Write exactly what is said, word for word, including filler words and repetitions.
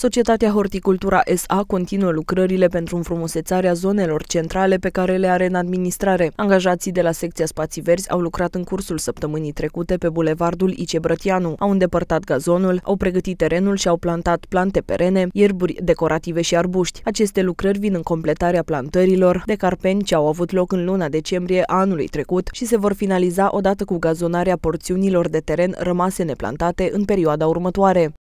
Societatea Horticultura S A continuă lucrările pentru înfrumusețarea zonelor centrale pe care le are în administrare. Angajații de la secția Spații Verzi au lucrat în cursul săptămânii trecute pe bulevardul I C Brătianu, au îndepărtat gazonul, au pregătit terenul și au plantat plante perene, ierburi decorative și arbuști. Aceste lucrări vin în completarea plantărilor de carpeni ce au avut loc în luna decembrie a anului trecut și se vor finaliza odată cu gazonarea porțiunilor de teren rămase neplantate în perioada următoare.